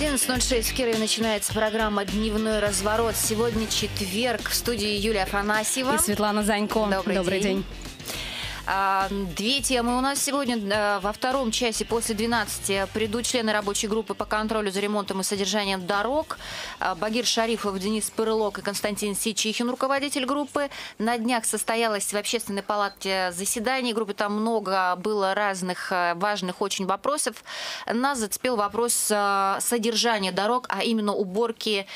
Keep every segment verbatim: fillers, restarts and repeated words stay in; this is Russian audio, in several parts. одиннадцать ноль шесть в Кирове начинается программа «Дневной разворот». Сегодня четверг. В студии Юлия Афанасьева и Светлана Занько. Добрый, Добрый день. день. Две темы у нас сегодня. Во втором часе после двенадцати придут члены рабочей группы по контролю за ремонтом и содержанием дорог. Багир Шарифов, Денис Пырлок и Константин Сичихин, руководитель группы. На днях состоялось в общественной палате заседание группы. Там много было разных важных очень вопросов. Нас зацепил вопрос содержания дорог, а именно уборки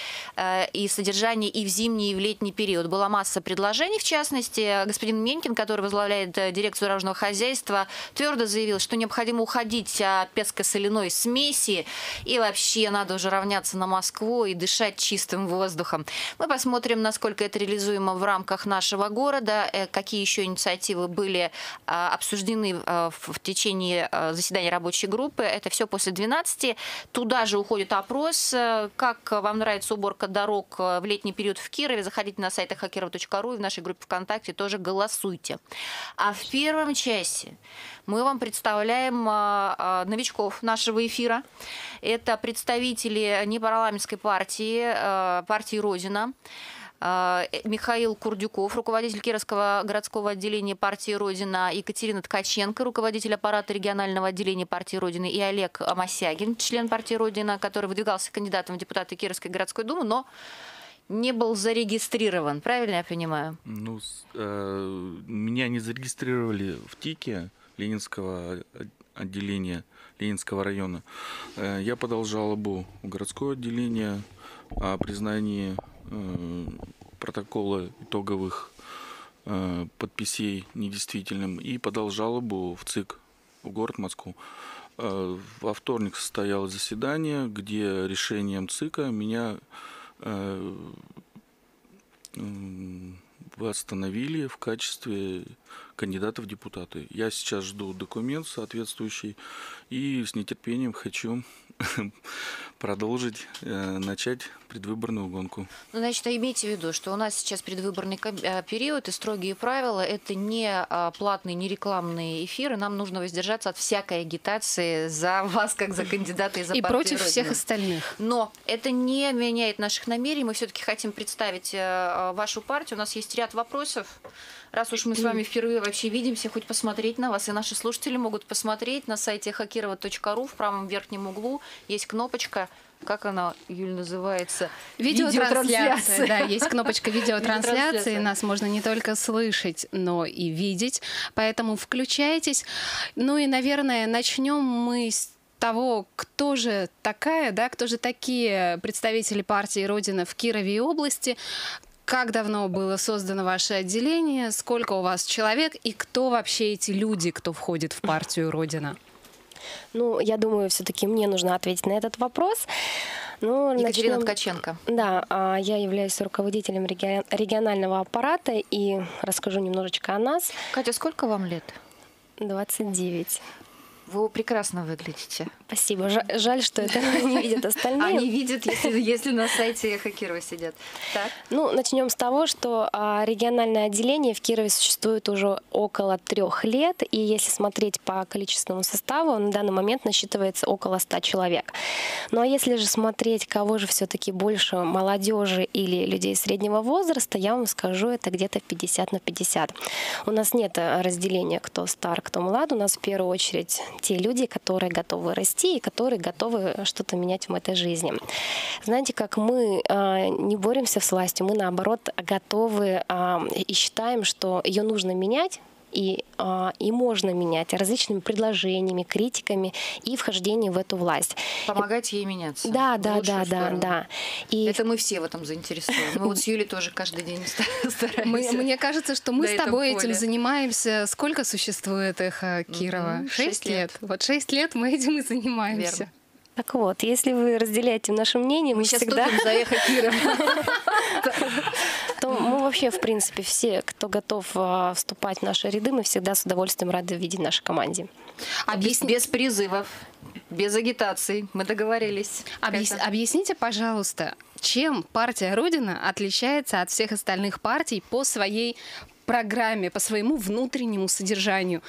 и содержания и в зимний, и в летний период. Была масса предложений, в частности, господин Менькин, который возглавляет дирекцию дорожного хозяйства, твердо заявил, что необходимо уходить от песко-соляной смеси и вообще надо уже равняться на Москву и дышать чистым воздухом. Мы посмотрим, насколько это реализуемо в рамках нашего города, какие еще инициативы были обсуждены в течение заседания рабочей группы. Это все после двенадцати. Туда же уходит опрос, как вам нравится уборка дорог в летний период в Кирове. Заходите на сайт хакирова точка ру и в нашей группе ВКонтакте тоже голосуйте. А в В первом часе мы вам представляем новичков нашего эфира. Это представители непарламентской партии, партии «Родина». Михаил Курдюков, руководитель Кировского городского отделения партии «Родина», Екатерина Ткаченко, руководитель аппарата регионального отделения партии «Родина», и Олег Амасягин, член партии «Родина», который выдвигался кандидатом в депутаты Кировской городской думы, но не был зарегистрирован, правильно я понимаю? Ну, э, меня не зарегистрировали в ТИКе Ленинского отделения, Ленинского района. Э, я подал жалобу в городское отделение о признании э, протокола итоговых э, подписей недействительным и подал жалобу в ЦИК, в город Москву. Э, во вторник состоялось заседание, где решением ЦИКа меня восстановили в качестве кандидата в депутаты. Я сейчас жду документ соответствующий и с нетерпением хочу продолжить, э, начать предвыборную гонку. Значит, имейте в виду, что у нас сейчас предвыборный период и строгие правила. Это не платные, не рекламные эфиры. Нам нужно воздержаться от всякой агитации за вас, как за кандидата и за партию. И против Родина. Всех остальных. Но это не меняет наших намерений. Мы все-таки хотим представить вашу партию. У нас есть ряд вопросов. Раз уж мы с вами впервые вообще видимся, хоть посмотреть на вас. И наши слушатели могут посмотреть на сайте хакирова точка ру. В правом верхнем углу есть кнопочка, как она, Юль, называется? Видеотрансляция. Да, есть кнопочка видеотрансляции. Нас можно не только слышать, но и видеть. Поэтому включайтесь. Ну и, наверное, начнем мы с того, кто же такая, да, кто же такие представители партии «Родина» в Кирове и области. Как давно было создано ваше отделение, сколько у вас человек и кто вообще эти люди, кто входит в партию «Родина»? Ну, я думаю, все-таки мне нужно ответить на этот вопрос. Ну, Екатерина начнем... Ткаченко. Да, я являюсь руководителем реги... регионального аппарата и расскажу немножечко о нас. Катя, сколько вам лет? двадцать девять. Вы прекрасно выглядите. Спасибо. Жаль, что это не видят остальные. Они видят, если, если на сайте Эхо Кирова сидят. Так. Ну, начнем с того, что региональное отделение в Кирове существует уже около трех лет. И если смотреть по количественному составу, на данный момент насчитывается около ста человек. Ну, а если же смотреть, кого же все-таки больше, молодежи или людей среднего возраста, я вам скажу, это где-то пятьдесят на пятьдесят. У нас нет разделения, кто стар, кто млад. У нас в первую очередь те люди, которые готовы расти и которые готовы что-то менять в этой жизни. Знаете, как мы э, не боремся с властью, мы наоборот готовы э, и считаем, что ее нужно менять. И, и можно менять различными предложениями, критиками и вхождением в эту власть. Помогать ей меняться. Да, да, да, да, да. И... Это мы все в этом заинтересованы. Мы вот с Юлей тоже каждый день стараемся. Мне кажется, что мы с тобой этим занимаемся. Сколько существует Эхо Кирова? Шесть лет. Вот шесть лет мы этим и занимаемся. Так вот, если вы разделяете наше мнение, мы, мы сейчас всегда за Эхо Кирова, то мы вообще, в принципе, все, кто готов вступать в наши ряды, мы всегда с удовольствием рады видеть в нашей команде. Без призывов, без агитации, мы договорились. Объясните, пожалуйста, чем партия «Родина» отличается от всех остальных партий по своей программе, по своему внутреннему содержанию?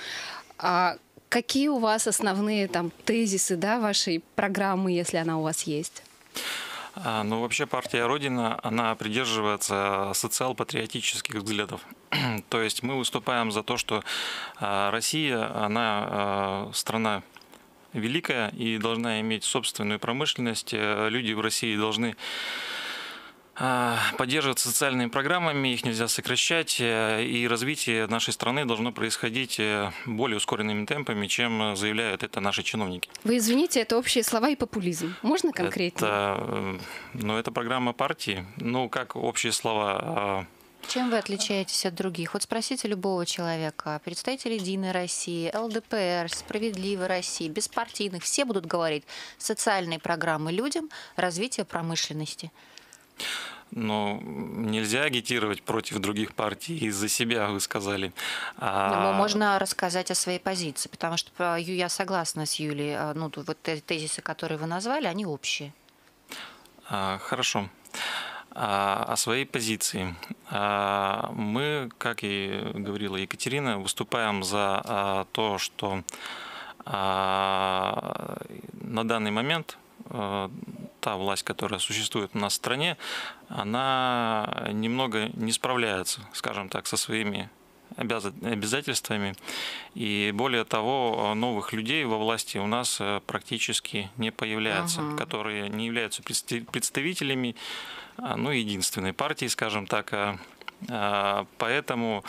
Какие у вас основные там тезисы, да, вашей программы, если она у вас есть? Ну, вообще партия Родина, она придерживается социал-патриотических взглядов. То есть мы выступаем за то, что Россия, она страна великая и должна иметь собственную промышленность. Люди в России должны поддерживать социальными программами, их нельзя сокращать, и развитие нашей страны должно происходить более ускоренными темпами, чем заявляют это наши чиновники. Вы извините, это общие слова и популизм. Можно конкретнее? Это, ну, это программа партии. Ну, как общие слова? Чем вы отличаетесь от других? Вот спросите любого человека. Представители Единой России, ЛДПР, Справедливой России, беспартийных. Все будут говорить: социальные программы людям, развитие промышленности. Но нельзя агитировать против других партий, из-за себя вы сказали. А... Можно рассказать о своей позиции, потому что я согласна с Юлей, ну, вот тезисы, которые вы назвали, они общие. А, хорошо. А, о своей позиции. А, мы, как и говорила Екатерина, выступаем за а, то, что а, на данный момент... А, та власть, которая существует у нас в стране, она немного не справляется, скажем так, со своими обязательствами. И более того, новых людей во власти у нас практически не появляется, ага. которые не являются представителями, ну, единственной партии, скажем так. Поэтому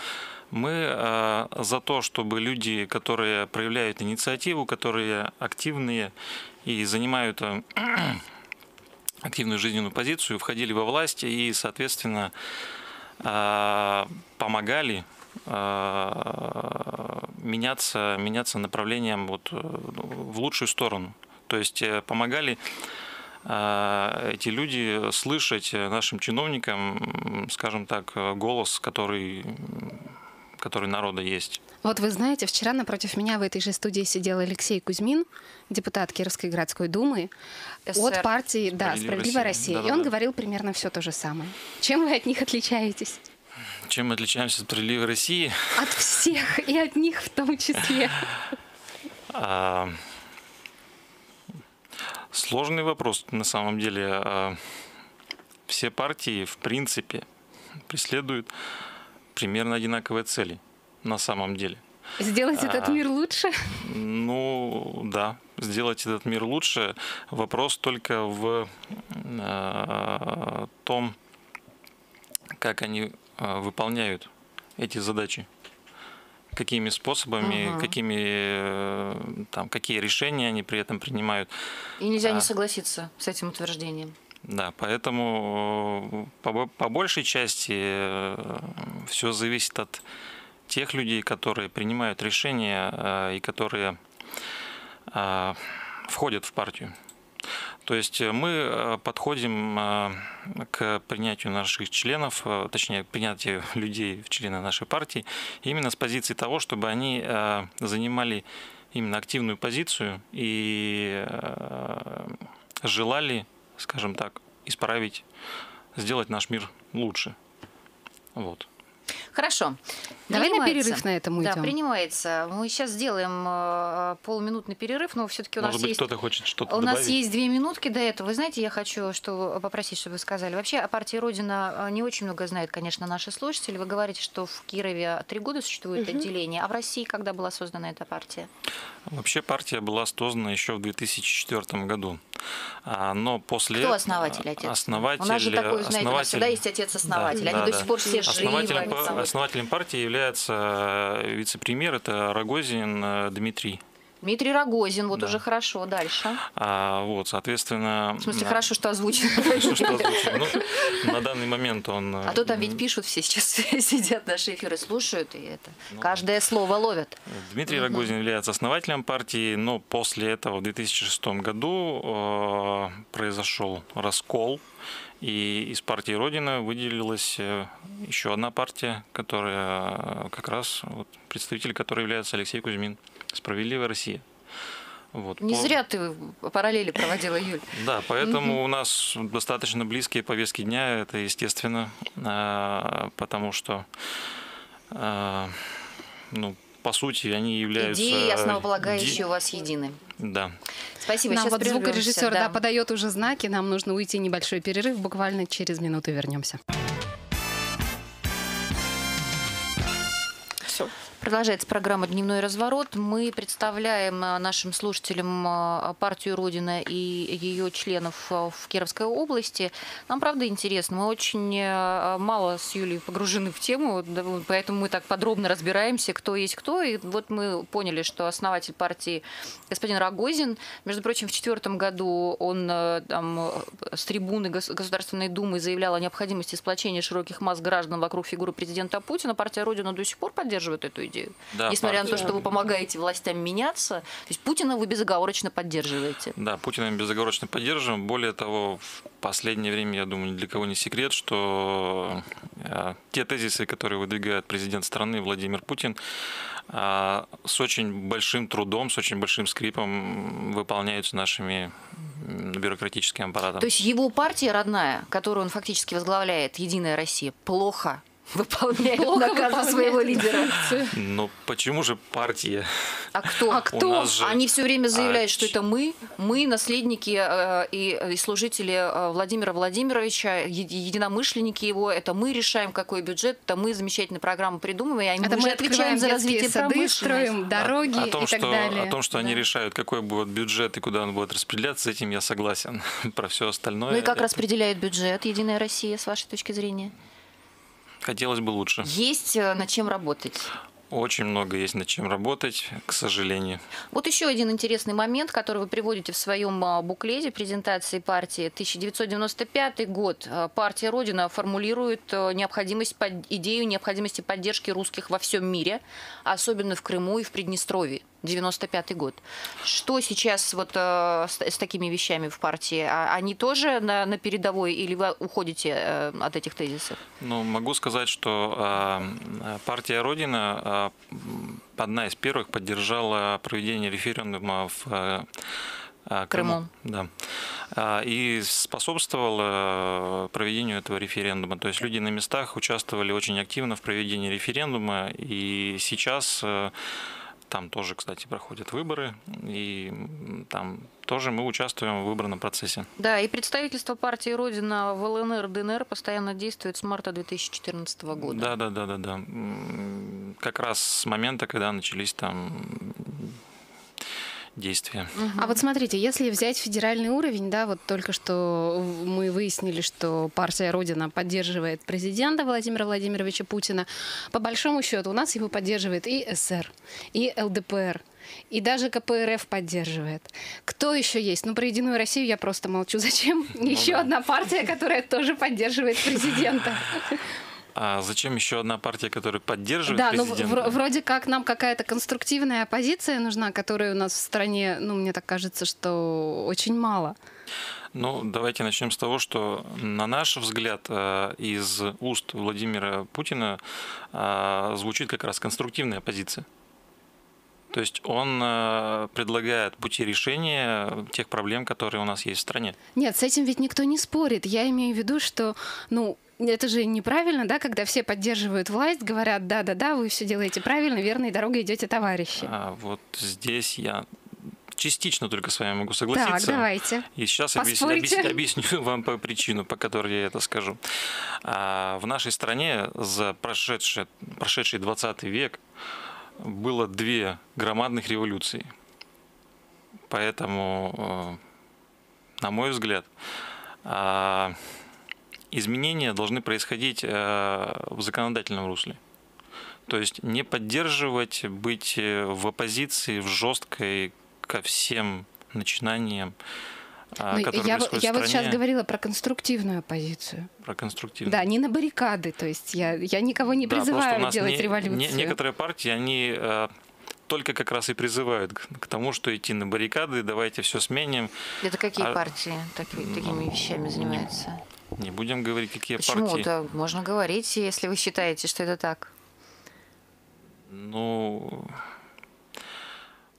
мы за то, чтобы люди, которые проявляют инициативу, которые активные и занимают... активную жизненную позицию, входили во власть и, соответственно, помогали меняться, меняться направлением вот в лучшую сторону. То есть помогали эти люди слышать нашим чиновникам, скажем так, голос, который... который народа есть. Вот вы знаете, вчера напротив меня в этой же студии сидел Алексей Кузьмин, депутат Кировской городской думы, СССР. От партии да, «Справедливая Россия». Да, да, и он да. говорил примерно все то же самое. Чем вы от них отличаетесь? Чем мы отличаемся от «Справедливой России»? От всех, и от них в том числе. Сложный вопрос. На самом деле все партии, в принципе, преследуют примерно одинаковые цели, на самом деле. Сделать этот мир лучше? А, ну, да, сделать этот мир лучше. Вопрос только в а, том, как они а, выполняют эти задачи. Какими способами, ага. какими, там, какие решения они при этом принимают. И нельзя а, не согласиться с этим утверждением. Да, поэтому по, по большей части все зависит от тех людей, которые принимают решения и которые входят в партию. То есть мы подходим к принятию наших членов, точнее, к принятию людей в члены нашей партии именно с позиции того, чтобы они занимали именно активную позицию и желали, скажем так, исправить, сделать наш мир лучше. Вот. Хорошо. Давай на перерыв на этом уйдем. Да, принимается. Мы сейчас сделаем э, полминутный перерыв, но все-таки у Может нас быть, есть... кто-то хочет что-то добавить? У нас есть две минутки до этого. Вы знаете, я хочу что, попросить, чтобы вы сказали. Вообще о партии «Родина» не очень много знают, конечно, наши слушатели. Вы говорите, что в Кирове три года существует угу. отделение. А в России когда была создана эта партия? Вообще партия была создана еще в две тысячи четвёртом году. Но после... Кто основатель, отец? Основатель... У нас же такой, знаете, основатель... у нас всегда есть отец-основатель. Да, Они да, до да. сих пор все основателем, живы. Основателем партии является вице-премьер, это Рогозин Дмитрий. Дмитрий Рогозин, вот да. уже хорошо, дальше. А, вот, соответственно... В смысле, да. хорошо, что озвучено. На данный момент он... А то там ведь пишут все сейчас, сидят наши эфиры, слушают, и это каждое слово ловят. Дмитрий Рогозин является основателем партии, но после этого в две тысячи шестом году произошел раскол, и из партии «Родина» выделилась еще одна партия, которая как раз вот, представитель которой является Алексей Кузьмин. «Справедливая Россия». Вот. Не По... зря ты параллели проводила, Юль. Да, поэтому у нас достаточно близкие повестки дня, это естественно, потому что ну, по сути, они являются... Идеи основополагающие де... у вас едины. Да. Спасибо. Нам вот звукорежиссер да. Да, подает уже знаки, нам нужно уйти, небольшой перерыв, буквально через минуту вернемся. Все. Продолжается программа «Дневной разворот». Мы представляем нашим слушателям партию Родина и ее членов в Кировской области. Нам, правда, интересно. Мы очень мало с Юлей погружены в тему, поэтому мы так подробно разбираемся, кто есть кто. И вот мы поняли, что основатель партии господин Рогозин, между прочим, в четвертом году он там, с трибуны Государственной Думы заявлял о необходимости сплочения широких масс граждан вокруг фигуры президента Путина. Партия Родина до сих пор поддерживает эту идею. Да, несмотря партия. на то, что вы помогаете властям меняться, то есть Путина вы безоговорочно поддерживаете. Да, Путина мы безоговорочно поддерживаем. Более того, в последнее время, я думаю, ни для кого не секрет, что те тезисы, которые выдвигает президент страны Владимир Путин, с очень большим трудом, с очень большим скрипом выполняются нашими бюрократическим аппаратом. То есть его партия родная, которую он фактически возглавляет, «Единая Россия», плохо выполняет наказы своего лидера. Ну почему же партия? А кто? А кто? Же... Они все время заявляют, а... что это мы, мы наследники э, и, и служители э, Владимира Владимировича, единомышленники его, это мы решаем, какой бюджет, это мы замечательные программы придумываем, а это мы, мы отвечаем за развитие промышленности, строим дороги о, о том, и так что, далее. О том, что да. они решают, какой будет бюджет и куда он будет распределяться, с этим я согласен. Про все остальное. Ну и как это... распределяет бюджет «Единая Россия» с вашей точки зрения? Хотелось бы лучше. Есть над чем работать? Очень много есть над чем работать, к сожалению. Вот еще один интересный момент, который вы приводите в своем буклете презентации партии. тысяча девятьсот девяносто пятый год. Партия Родина формулирует необходимость, идею необходимости поддержки русских во всем мире, особенно в Крыму и в Приднестровье. девяносто пятый год. Что сейчас вот э, с, с такими вещами в партии? А, они тоже на, на передовой или вы уходите э, от этих тезисов? Ну, могу сказать, что э, партия Родина э, одна из первых поддержала проведение референдума в э, Крыму. Крыму. Да. И способствовало проведению этого референдума. То есть люди на местах участвовали очень активно в проведении референдума. И сейчас... Э, Там тоже, кстати, проходят выборы, и там тоже мы участвуем в выборном процессе. Да, и представительство партии Родина в ЛНР, ДНР постоянно действует с марта две тысячи четырнадцатого года. Да, да, да, да, да. Как раз с момента, когда начались там... действия. А вот смотрите, если взять федеральный уровень, да, вот только что мы выяснили, что партия Родина поддерживает президента Владимира Владимировича Путина. По большому счету у нас его поддерживает и эс эр, и эл дэ пэ эр. И даже ка пэ эр эф поддерживает. Кто еще есть? Ну, про «Единую Россию» я просто молчу. Зачем? Ну, еще да. одна партия, которая тоже поддерживает президента. А зачем еще одна партия, которая поддерживает да, президента? Да, ну вроде как нам какая-то конструктивная оппозиция нужна, которой у нас в стране, ну, мне так кажется, что очень мало. Ну, давайте начнем с того, что, на наш взгляд, из уст Владимира Путина звучит как раз конструктивная оппозиция. То есть он предлагает пути решения тех проблем, которые у нас есть в стране. Нет, с этим ведь никто не спорит. Я имею в виду, что, ну... Это же неправильно, да, когда все поддерживают власть, говорят, да-да-да, вы все делаете правильно, верной дорогой идете, товарищи. А вот здесь я частично только с вами могу согласиться. Так, давайте. И сейчас объясню, объясню, объясню вам по причину, по которой я это скажу. А в нашей стране за прошедший, прошедший двадцатый век было две громадных революции. Поэтому, на мой взгляд... изменения должны происходить в законодательном русле. То есть не поддерживать, быть в оппозиции, в жесткой ко всем начинаниям, которые происходят в стране. Я вот сейчас говорила про конструктивную оппозицию. Про конструктивную. Да, не на баррикады. То есть я, я никого не призываю да, делать не, революцию. Не, некоторые партии, они... только как раз и призывают к тому, что идти на баррикады, давайте все сменим. Это какие а... партии таки, такими ну, вещами занимаются? Не, не будем говорить, какие Почему? партии. Почему? Да, можно говорить, если вы считаете, что это так. Ну,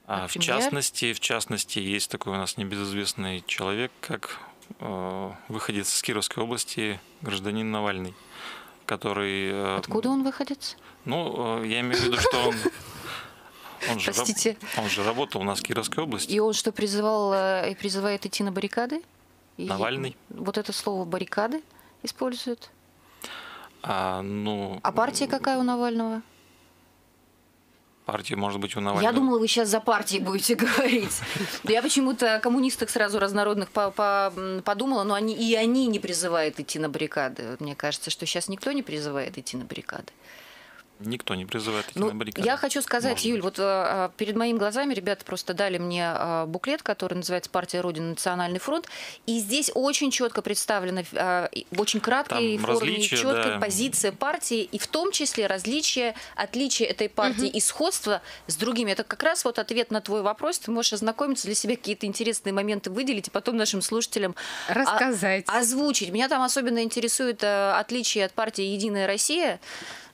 а в частности, в частности, есть такой у нас небезызвестный человек, как э, выходец из Кировской области, гражданин Навальный, который... Э, Откуда он выходец? Ну, э, я имею в виду, что он... Он же, Простите. Раб, он же работал у нас в Кировской области. И он что, призывал и призывает идти на баррикады? Навальный. И вот это слово «баррикады» используют. А, ну, а партия какая у Навального? Партия, может быть, у Навального. Я думала, вы сейчас за партией будете говорить. Я почему-то коммунисток сразу разнородных подумала, но они и они не призывают идти на баррикады. Мне кажется, что сейчас никто не призывает идти на баррикады. Никто не призывает идти ну, на баррикады. Я хочу сказать, Юль, вот а, перед моими глазами ребята просто дали мне а, буклет, который называется «Партия Родина. Национальный фронт». И здесь очень четко представлена, а, очень краткой форме, четкая да. позиция партии, и в том числе различия, отличие этой партии угу. и сходство с другими. Это как раз вот ответ на твой вопрос. Ты можешь ознакомиться, для себя какие-то интересные моменты выделить, и потом нашим слушателям рассказать. О, озвучить. Меня там особенно интересует а, отличие от партии «Единая Россия».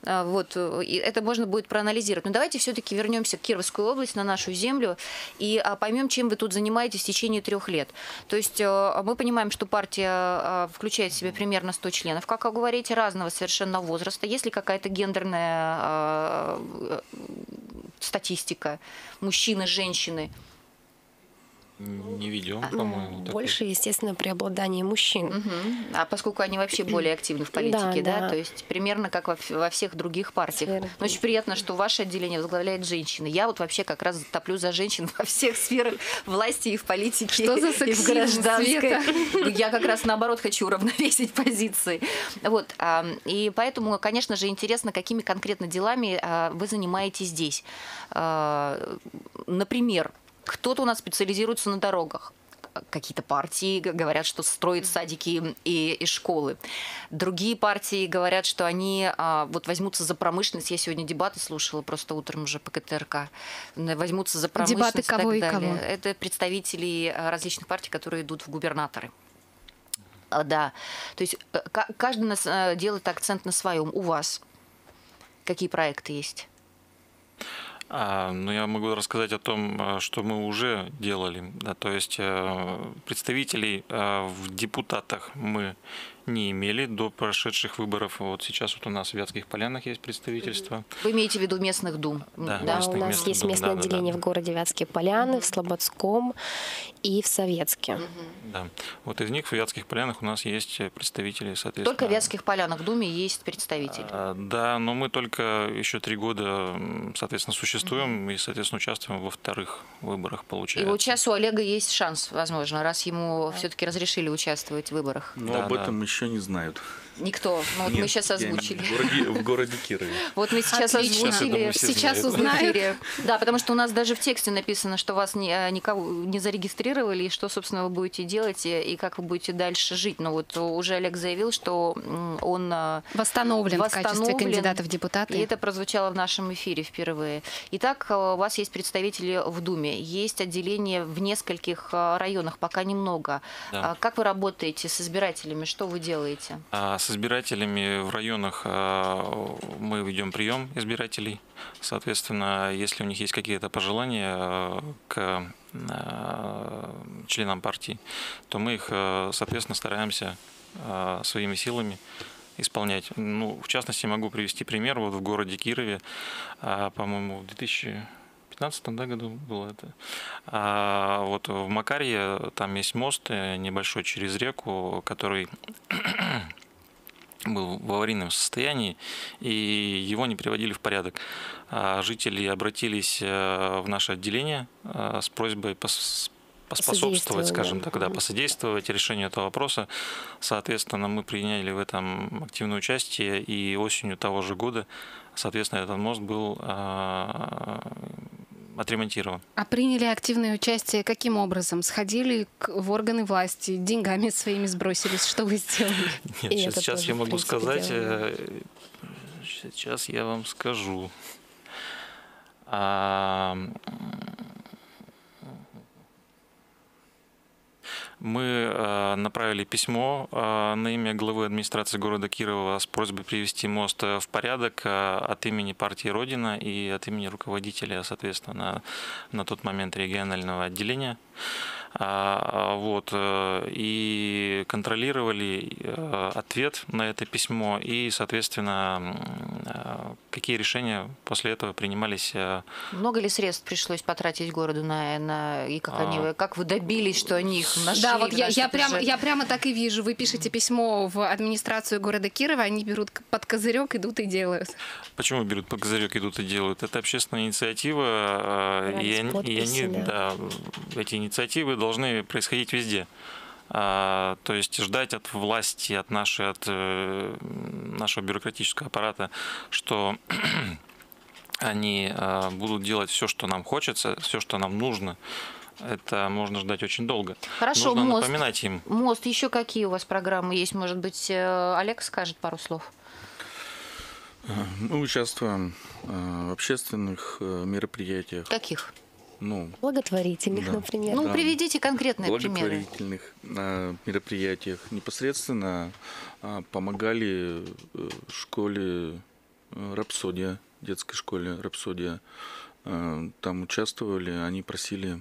Вот, и это можно будет проанализировать. Но давайте все-таки вернемся к Кировскую область, на нашу землю, и поймем, чем вы тут занимаетесь в течение трех лет. То есть мы понимаем, что партия включает в себя примерно сто членов, как вы говорите, разного совершенно возраста. Есть ли какая-то гендерная статистика? Мужчины, женщины? Не видел, по-моему. Ну, больше, такой. Естественно, преобладание мужчин. Угу. А поскольку они вообще более активны в политике, да, да, да, то есть примерно как во, во всех других партиях. Сферы. Очень приятно, что ваше отделение возглавляет женщины. Я вот вообще как раз топлю за женщин во всех сферах власти и в политике. Что за сексизм, и в гражданской. Я как раз наоборот хочу уравновесить позиции. Вот. И поэтому, конечно же, интересно, какими конкретно делами вы занимаетесь здесь. Например, кто-то у нас специализируется на дорогах. Какие-то партии говорят, что строят садики и, и школы. Другие партии говорят, что они а, вот возьмутся за промышленность. Я сегодня дебаты слушала просто утром уже по КТРК. Возьмутся за промышленность. Дебаты кого и так далее. И кого? Это представители различных партий, которые идут в губернаторы. Да. То есть каждый делает акцент на своем. У вас какие проекты есть? А, ну, я могу рассказать о том, что мы уже делали. Да, то есть представителей в депутатах мы не имели до прошедших выборов. Вот сейчас вот у нас в Вятских Полянах есть представительство. Вы имеете в виду местных дум? Да, да местных, у нас местных есть дум. местное да, отделение да, да. в городе Вятские Поляны, в Слободском и в Советске. Да. Вот из них в Вятских Полянах у нас есть представители, соответственно. Только в Вятских Полянах в Думе есть представители? Да, но мы только еще три года, соответственно, существуем и, соответственно, участвуем во вторых выборах, получается. И вот сейчас у Олега есть шанс, возможно, раз ему все-таки разрешили участвовать в выборах. Но да, об этом да. еще не знают. Никто. Ну, вот Нет, мы сейчас озвучили. В городе, в городе Кирове. Вот мы сейчас Отлично. озвучили. Сейчас, сейчас узнали. Да, потому что у нас даже в тексте написано, что вас не, никого не зарегистрировали, и что, собственно, вы будете делать, и, и как вы будете дальше жить. Но вот уже Олег заявил, что он восстановлен, восстановлен в качестве кандидата в депутаты. И это прозвучало в нашем эфире впервые. Итак, у вас есть представители в Думе, есть отделение в нескольких районах, пока немного. Да. Как вы работаете с избирателями? Что вы делаете? С избирателями в районах мы ведем прием избирателей. Соответственно, если у них есть какие-то пожелания к членам партии, то мы их, соответственно, стараемся своими силами исполнять. Ну, в частности, могу привести пример. Вот в городе Кирове, по-моему, в две тысячи пятнадцатом году было это. А вот в Макарье там есть мост небольшой через реку, который был в аварийном состоянии, и его не приводили в порядок. Жители обратились в наше отделение с просьбой пос... поспособствовать, скажем так, да, посодействовать решению этого вопроса. Соответственно, мы приняли в этом активное участие, и осенью того же года, соответственно, этот мост был отремонтирован. А приняли активное участие каким образом? Сходили в органы власти, деньгами своими сбросились? Что вы сделали? Нет, сейчас, сейчас тоже, я могу принципе, сказать, делали. сейчас я вам скажу. А... Мы направили письмо на имя главы администрации города Кирова с просьбой привести мост в порядок от имени партии «Родина» и от имени руководителя, соответственно, на тот момент регионального отделения. Вот. И контролировали ответ на это письмо и, соответственно, какие решения после этого принимались. Много ли средств пришлось потратить городу на, на и как а... они, как вы добились, что они их нашли? Да, вот я, я, прямо, я прямо так и вижу. Вы пишете письмо в администрацию города Кирова, они берут под козырек, идут и делают. Почему берут под козырек, идут и делают? Это общественная инициатива, и, и они, да, эти инициативы должны происходить везде. То есть ждать от власти, от, нашей, от нашего бюрократического аппарата, что они будут делать все, что нам хочется, все, что нам нужно, это можно ждать очень долго. Хорошо, нужно мост, напоминать им. Мост, еще какие у вас программы есть? Может быть, Олег скажет пару слов? Мы участвуем в общественных мероприятиях. Каких? Ну, благотворительных, да, например. Ну, да, приведите конкретные благотворительных примеры. Мероприятиях непосредственно помогали школе Рапсодия, детской школе Рапсодия. Там участвовали, они просили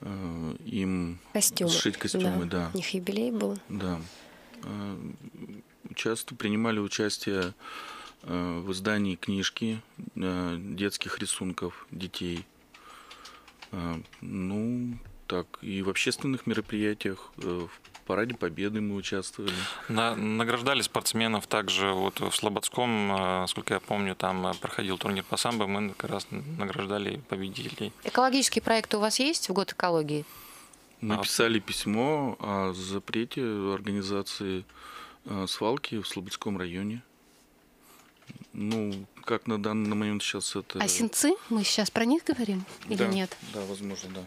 им костюмы. Сшить костюмы. Да. Да. У них юбилей был. Да. Часто принимали участие в издании книжки детских рисунков детей. Ну, так, и в общественных мероприятиях, в Параде Победы мы участвовали. На, награждали спортсменов также. Вот в Слободском, сколько я помню, там проходил турнир по самбо, мы как раз награждали победителей. Экологические проекты у вас есть в год экологии? Мы писали письмо о запрете организации свалки в Слободском районе. Ну, как на данный момент сейчас это... А сенцы? Мы сейчас про них говорим? Или да, нет? Да, возможно, да.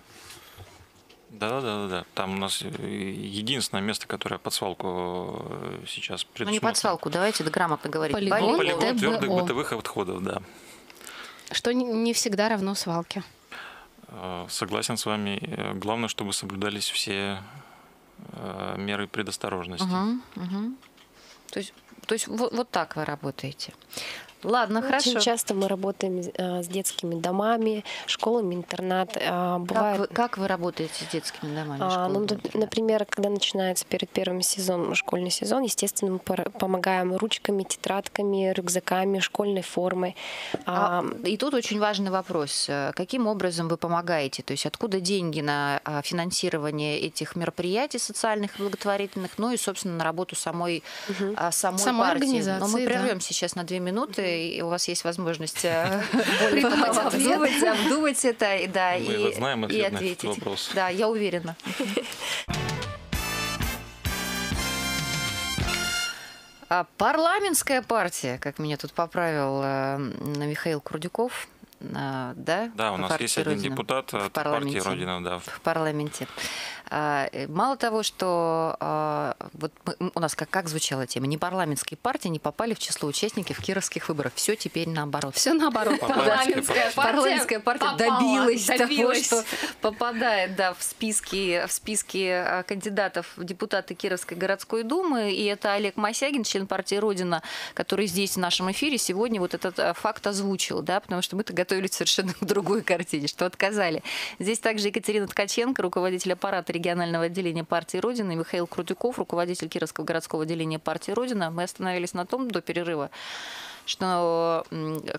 Да-да-да. Там у нас единственное место, которое под свалку сейчас предусмотрено. Ну, не под свалку, давайте грамотно говорить. Полигон, Полигон твердых бытовых отходов, да. Что не всегда равно свалке. Согласен с вами. Главное, чтобы соблюдались все меры предосторожности. Угу, угу. То есть... То есть вот, вот так вы работаете. Ладно, хорошо. Очень часто мы работаем с детскими домами, школами, интернат. Бывает... Как, как вы работаете с детскими домами? А, ну, например, когда начинается перед первым сезоном школьный сезон, естественно, мы помогаем ручками, тетрадками, рюкзаками, школьной формой. А, а... И тут очень важный вопрос. Каким образом вы помогаете? То есть откуда деньги на финансирование этих мероприятий социальных и благотворительных, ну и, собственно, на работу самой, угу. самой, самой партии? Но мы прервемся, да, сейчас на две минуты. И у вас есть возможность обдумать, обдумать это и, да, и, знаем, и ответить. Да, я уверена. Парламентская партия, как меня тут поправил Михаил Курдюков. Да, да, у нас есть один Родина. депутат от партии Родина, да. В парламенте. Мало того, что вот мы, у нас как, как звучала тема, не парламентские партии не попали в число участников кировских выборов. Все теперь наоборот. Все наоборот. Парламентская, парламентская партия, партия добилась, добилась того, что попадает, да, в списки, в списки кандидатов в депутаты Кировской городской думы. И это Олег Мосягин, член партии Родина, который здесь в нашем эфире сегодня вот этот факт озвучил, да, потому что мы-то готовили совершенно другую картину, что отказали. Здесь также Екатерина Ткаченко, руководитель аппарата регионального отделения партии Родина, и Михаил Крутюков, руководитель Кировского городского отделения партии Родина. Мы остановились на том до перерыва, что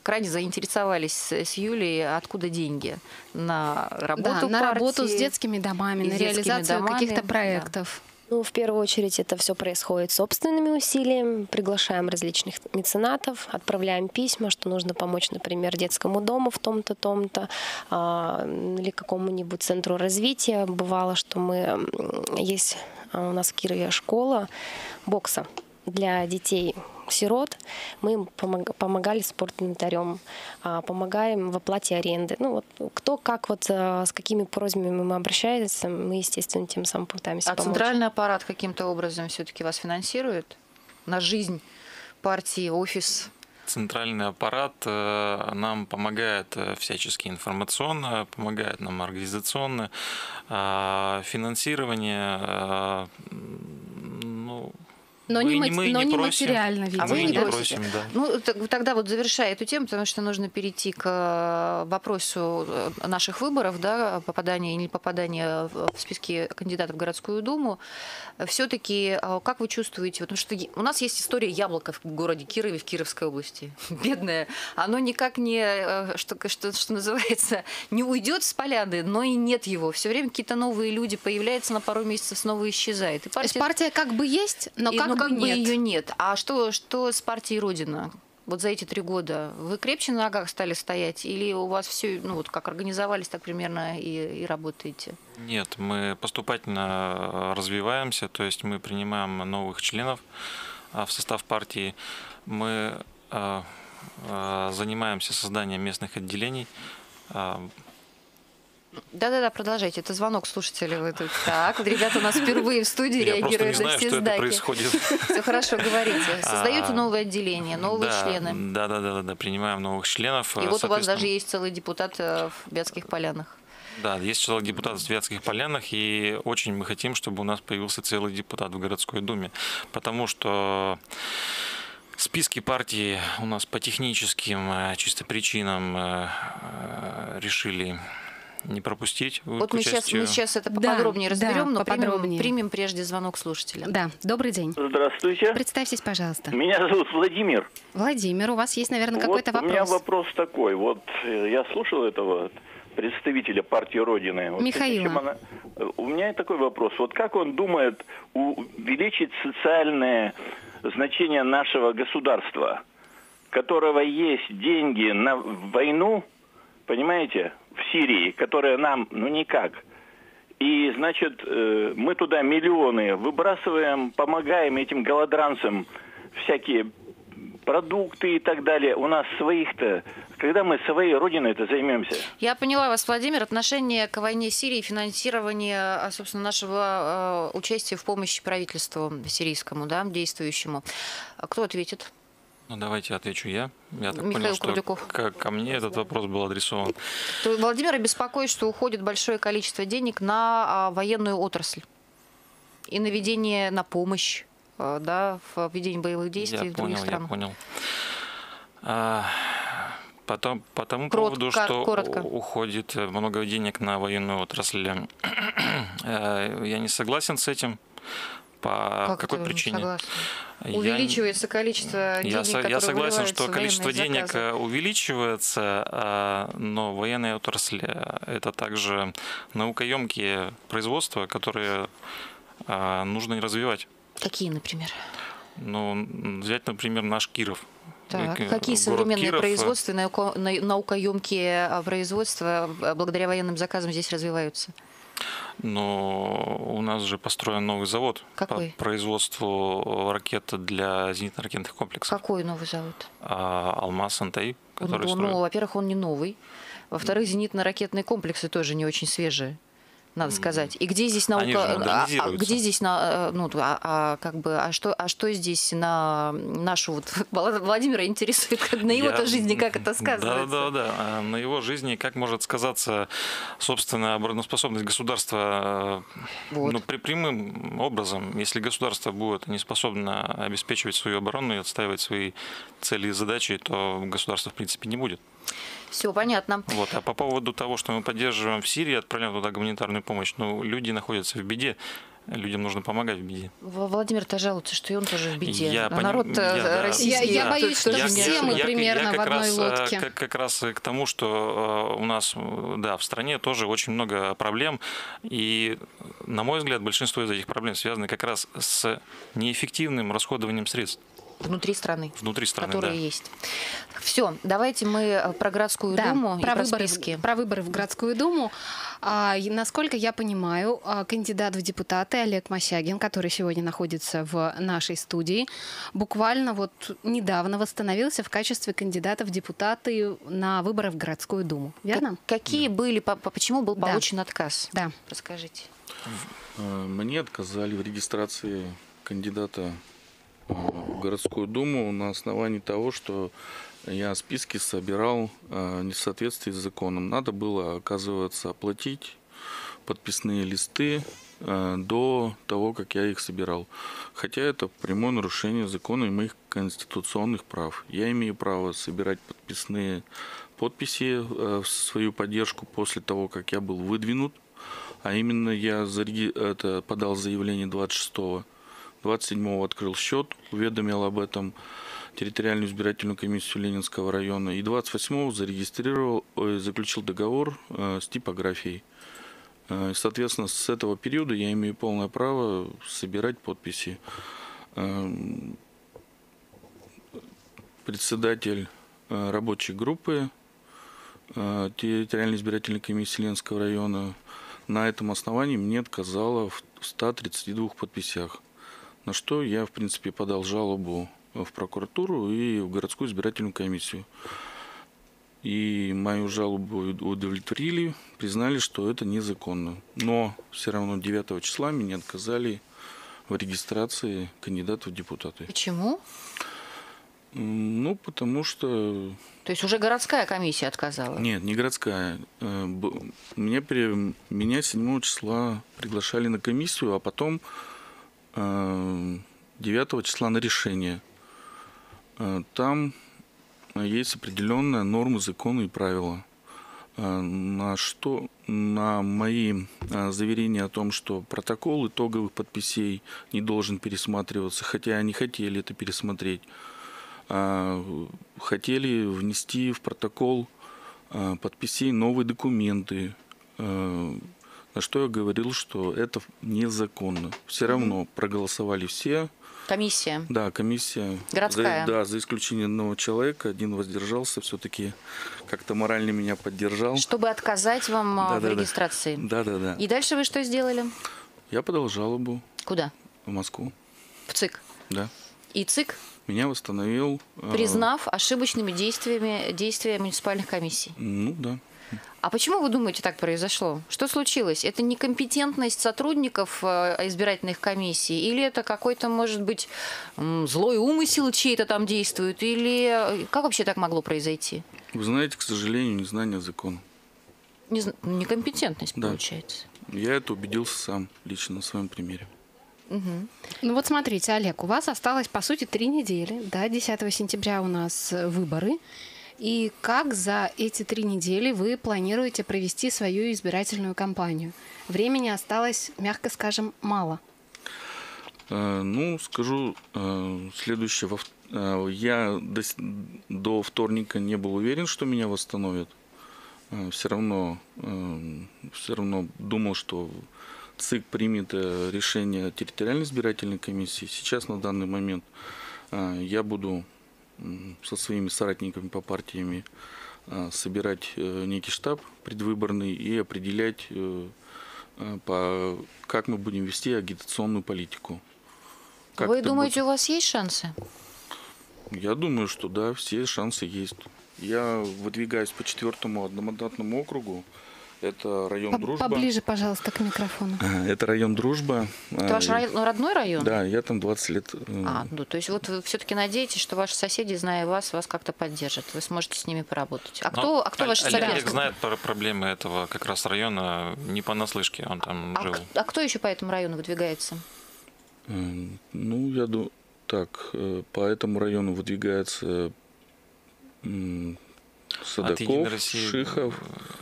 крайне заинтересовались с Юлей, откуда деньги на работу, да, на партии, работу с детскими домами, на детскими реализацию каких-то проектов. Да. Ну, в первую очередь это все происходит собственными усилиями. Приглашаем различных меценатов, отправляем письма, что нужно помочь, например, детскому дому в том-то, том-то, или какому-нибудь центру развития. Бывало, что мы есть у нас в Кирове школа бокса для детей сирот, мы им помогали спортинвентарем, помогаем в оплате аренды. Ну, вот, кто как, вот с какими просьбами мы обращаемся, мы, естественно, тем самым пытаемся а помочь. А центральный аппарат каким-то образом все-таки вас финансирует? На жизнь партии, офис? Центральный аппарат нам помогает всячески информационно, помогает нам организационно. Финансирование... Ну, Но мы не, мы, мы но не просим. материально, видимо. А мы не просим, да. Ну, тогда вот завершая эту тему, потому что нужно перейти к вопросу наших выборов, да, попадания и не попадания в списки кандидатов в городскую думу. Все-таки, как вы чувствуете, потому что у нас есть история яблока в городе Кирове, в Кировской области. Бедное. Оно никак не, что, что, что называется, не уйдет с поляны, но и нет его. Все время какие-то новые люди появляются, на пару месяцев снова исчезает. И партия... партия как бы есть, но как, и, ну, как бы, бы ее нет. А что, что с партией Родина? Вот за эти три года вы крепче на ногах стали стоять? Или у вас все, ну вот как организовались, так примерно и, и работаете? Нет, мы поступательно развиваемся, то есть мы принимаем новых членов в состав партии. Мы э, э, занимаемся созданием местных отделений. Да-да-да, продолжайте. Это звонок слушателей. Вы тут. Так, ребята у нас впервые в студии реагируют на все знаки. Все хорошо, говорите. Создаете новые отделения, новые члены. Да-да-да, принимаем новых членов. И вот у вас даже есть целый депутат в Вятских Полянах. Да, есть целый депутат в Вятских Полянах, и очень мы хотим, чтобы у нас появился целый депутат в городской думе, потому что... списки партии у нас по техническим чисто причинам решили не пропустить. Вот мы сейчас, мы сейчас это поподробнее да, разберем, да, но поподробнее. Примем, примем прежде звонок слушателя. Да, добрый день. Здравствуйте. Представьтесь, пожалуйста. Меня зовут Владимир. Владимир, у вас есть, наверное, какой-то вот вопрос. У меня вопрос такой. Вот я слушал этого представителя партии Родины. Михаила. Вот, она... У меня такой вопрос. Вот как он думает увеличить социальные... значение нашего государства, которого есть деньги на войну, понимаете, в Сирии, которая нам, ну, никак. И, значит, мы туда миллионы выбрасываем, помогаем этим голодранцам всякие продукты и так далее. У нас своих-то... Когда мы своей родиной-то займемся? Я поняла вас, Владимир. Отношение к войне Сирии, финансирование, собственно, нашего э, участия в помощи правительству сирийскому, да, действующему. Кто ответит? Ну, давайте отвечу я. Я так Михаил понял, Курдюков. Что ко мне этот вопрос был адресован. То, Владимир беспокоит, что уходит большое количество денег на а, военную отрасль и на ведение, на помощь, а, да, в ведении боевых действий я в других понял, странах. Я понял, я понял. Потом, по тому поводу, что коротко. Уходит много денег на военную отрасль. Я не согласен с этим. По как какой причине? Я, увеличивается количество денег, я, которые я согласен, что количество денег заказы. увеличивается, но военная отрасль — это также наукоемкие производства, которые нужно развивать. Какие, например? Ну, взять, например, наш Киров. Так, какие современные Киров. производства, наукоемкие производства благодаря военным заказам здесь развиваются? Но у нас же построен новый завод. Какой? По производству ракет для зенитно-ракетных комплексов. Какой новый завод? А, Алмаз, Антай, который он, строит. Ну, во-первых, он не новый. Во-вторых, зенитно-ракетные комплексы тоже не очень свежие, надо сказать. И где здесь наука, а, а, где здесь на, ну, а, а, как бы, а что, а что здесь на нашу вот Владимира интересует, как, на его-то жизни как это сказывается? Да, да, да. На его жизни как может сказаться, собственно, обороноспособность государства, вот. Ну, при прямым образом, если государство будет не способно обеспечивать свою оборону и отстаивать свои цели и задачи, то государства в принципе не будет. Все понятно. Вот. А по поводу того, что мы поддерживаем в Сирии, отправляем туда гуманитарную помощь, ну, люди находятся в беде. Людям нужно помогать в беде. Владимир-то жалуется, что и он тоже в беде. Я а народ я, российский. Да. Я, я боюсь, что я, все я, мы я, примерно я в одной раз, лодке. Как, как раз к тому, что у нас, да, в стране тоже очень много проблем. И, на мой взгляд, большинство из этих проблем связаны как раз с неэффективным расходованием средств. Внутри страны, Внутри страны которые да. есть. Все, давайте мы про городскую да, думу про и про выборы, списки. Про выборы в городскую думу. А, насколько я понимаю, кандидат в депутаты Олег Мосягин, который сегодня находится в нашей студии, буквально вот недавно восстановился в качестве кандидата в депутаты на выборы в городскую думу. Верно? Как, какие да. были, по, почему был получен да. отказ? Да. Расскажите. Мне отказали в регистрации кандидата в городскую думу на основании того, что я списки собирал не в соответствии с законом. Надо было, оказывается, оплатить подписные листы до того, как я их собирал. Хотя это прямое нарушение закона и моих конституционных прав. Я имею право собирать подписные подписи в свою поддержку после того, как я был выдвинут. А именно я это, подал заявление двадцать шестого. двадцать седьмого открыл счет, уведомил об этом территориальную избирательную комиссию Ленинского района. И двадцать восьмого зарегистрировал, заключил договор с типографией. Соответственно, с этого периода я имею полное право собирать подписи. Председатель рабочей группы территориальной избирательной комиссии Ленинского района на этом основании мне отказала в ста тридцати двух подписях. На что я, в принципе, подал жалобу в прокуратуру и в городскую избирательную комиссию. И мою жалобу удовлетворили, признали, что это незаконно. Но все равно девятого числа меня отказали в регистрации кандидатов в депутаты. Почему? Ну, потому что... То есть уже городская комиссия отказала? Нет, не городская. Меня, при... Меня седьмого числа приглашали на комиссию, а потом девятого числа на решение. Там есть определенная норма закона и правила. На что, на мои заверения о том, что протокол итоговых подписей не должен пересматриваться, хотя они хотели это пересмотреть, хотели внести в протокол подписей новые документы, на что я говорил, что это незаконно. Все равно проголосовали все. Комиссия. Да, комиссия. Городская. За, да, за исключением одного человека. Один воздержался, все-таки как-то морально меня поддержал. Чтобы отказать вам да, в да, регистрации. Да, да, да. И дальше вы что сделали? Я подал жалобу. Куда? В Москву. В ЦИК? Да. И ЦИК? Меня восстановил. Признав ошибочными действиями действия муниципальных комиссий. Ну, да. А почему, вы думаете, так произошло? Что случилось? Это некомпетентность сотрудников избирательных комиссий? Или это какой-то, может быть, злой умысел чей-то там действует? Или как вообще так могло произойти? Вы знаете, к сожалению, незнание закона. Не... Некомпетентность, да, получается. Я это убедился сам, лично, на своем примере. Угу. Ну вот смотрите, Олег, у вас осталось, по сути, три недели. Да? десятого сентября у нас выборы. И как за эти три недели вы планируете провести свою избирательную кампанию? Времени осталось, мягко скажем, мало. Ну, скажу следующее. Я до вторника не был уверен, что меня восстановят. Все равно, все равно думал, что ЦИК примет решение территориальной избирательной комиссии. Сейчас, на данный момент, я буду... со своими соратниками по партиями собирать некий штаб предвыборный и определять, как мы будем вести агитационную политику. Как Вы думаете, будет... у вас есть шансы? Я думаю, что да, все шансы есть. Я выдвигаюсь по четвертому одномандатному округу. Это район Дружба. Поближе, пожалуйста, к микрофону. Это район Дружба. Это ваш рай... родной район? Да, я там двадцать лет. А, ну, то есть вот вы все-таки надеетесь, что ваши соседи, зная вас, вас как-то поддержат, вы сможете с ними поработать. А Но кто, а кто а, ваши соседи? Олег знает про проблемы этого как раз района не понаслышке, он там а жил. А кто еще по этому району выдвигается? Ну, я думаю, так, по этому району выдвигается... Садаков, России, Шихов.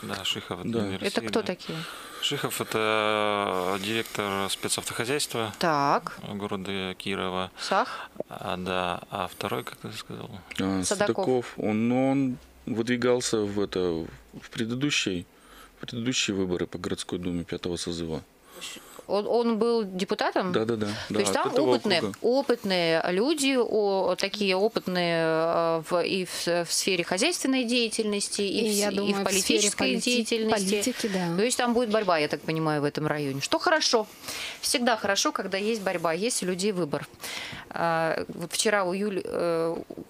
Да, Шихов да. России, это кто да. такие? Шихов – это директор спецавтохозяйства так. города Кирова. Сах? А, да. А второй, как ты сказал? А, Садаков. Садаков. Он, он выдвигался в, это, в, предыдущие, в предыдущие выборы по городской думе пятого созыва. Он, он был депутатом? Да, да, да. То да, есть там опытные, опытные люди, о, такие опытные в, и в, в сфере хозяйственной деятельности, и, и, в, я думаю, и в политической в сфере полити... деятельности. Политики, да. То есть там будет борьба, я так понимаю, в этом районе. Что хорошо. Всегда хорошо, когда есть борьба, есть у людей выбор. Вчера у Юли,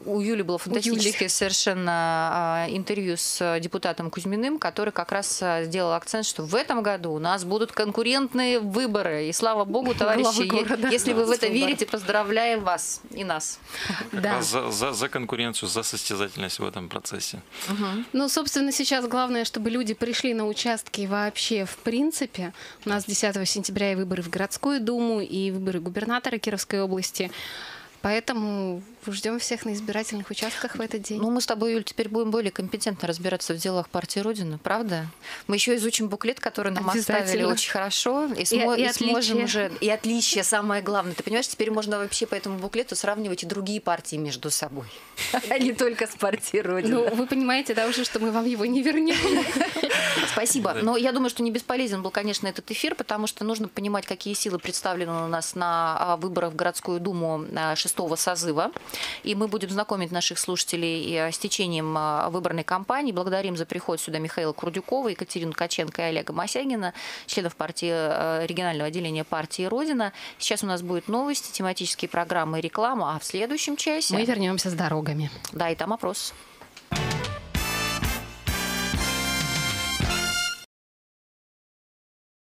у Юли было фантастическое совершенно интервью с депутатом Кузьминым, который как раз сделал акцент, что в этом году у нас будут конкурентные выборы. И слава богу, товарищи, города, если да, вы в это верите, поздравляем вас и нас. Да. За, за, за конкуренцию, за состязательность в этом процессе. Угу. Ну, собственно, сейчас главное, чтобы люди пришли на участки вообще в принципе. У нас десятого сентября и выборы в городскую думу, и выборы губернатора Кировской области. Поэтому ждем всех на избирательных участках в этот день. Ну, мы с тобой, Юль, теперь будем более компетентно разбираться в делах партии Родина, правда? Мы еще изучим буклет, который нам оставили очень хорошо. И, смо и, и, и сможем уже... И отличие, самое главное. Ты понимаешь, теперь можно вообще по этому буклету сравнивать и другие партии между собой. А не только с партией Родина. Ну, вы понимаете, да, уже, что мы вам его не вернем. Спасибо. Но я думаю, что не бесполезен был, конечно, этот эфир, потому что нужно понимать, какие силы представлены у нас на выборах в городскую думу шестого созыва. И мы будем знакомить наших слушателей с течением выборной кампании. Благодарим за приход сюда Михаила Курдюкова, Екатерину Ткаченко и Олега Амасягина, членов партии, регионального отделения партии «Родина». Сейчас у нас будут новости, тематические программы и реклама. А в следующем часе... Мы вернемся с дорогами. Да, и там опрос.